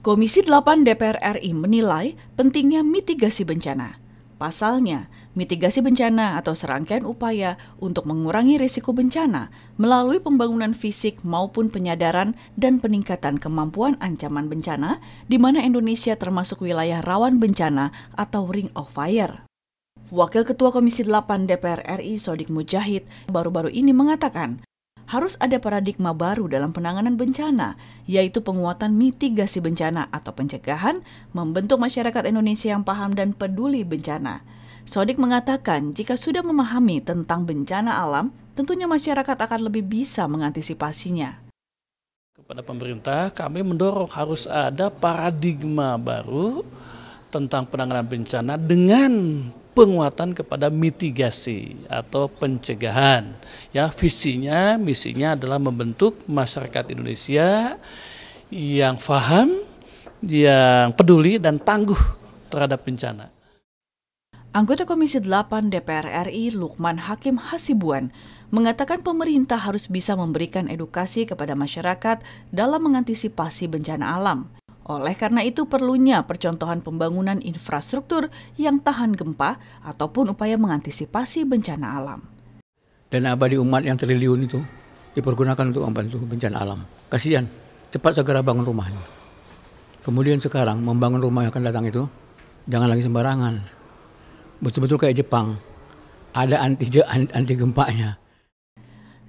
Komisi 8 DPR RI menilai pentingnya mitigasi bencana. Pasalnya, mitigasi bencana atau serangkaian upaya untuk mengurangi risiko bencana melalui pembangunan fisik maupun penyadaran dan peningkatan kemampuan ancaman bencana, di mana Indonesia termasuk wilayah rawan bencana atau Ring of Fire. Wakil Ketua Komisi 8 DPR RI Sodik Mudjahid baru-baru ini mengatakan, harus ada paradigma baru dalam penanganan bencana, yaitu penguatan mitigasi bencana atau pencegahan, membentuk masyarakat Indonesia yang paham dan peduli bencana. Sodik mengatakan, jika sudah memahami tentang bencana alam, tentunya masyarakat akan lebih bisa mengantisipasinya. Kepada pemerintah, kami mendorong harus ada paradigma baru tentang penanganan bencana dengan penguatan kepada mitigasi atau pencegahan. Ya, visinya, misinya adalah membentuk masyarakat Indonesia yang paham, yang peduli dan tangguh terhadap bencana. Anggota Komisi 8 DPR RI Lukman Hakim Hasibuan mengatakan pemerintah harus bisa memberikan edukasi kepada masyarakat dalam mengantisipasi bencana alam. Oleh karena itu perlunya percontohan pembangunan infrastruktur yang tahan gempa ataupun upaya mengantisipasi bencana alam. Dana abadi umat yang triliun itu dipergunakan untuk membantu bencana alam. Kasihan, cepat segera bangun rumahnya. Kemudian sekarang membangun rumah yang akan datang itu jangan lagi sembarangan. Betul-betul kayak Jepang, ada anti gempanya.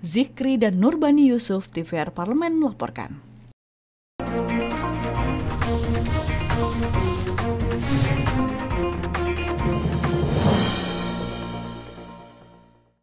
Zikri dan Nurbani Yusuf, TVR Parlemen melaporkan.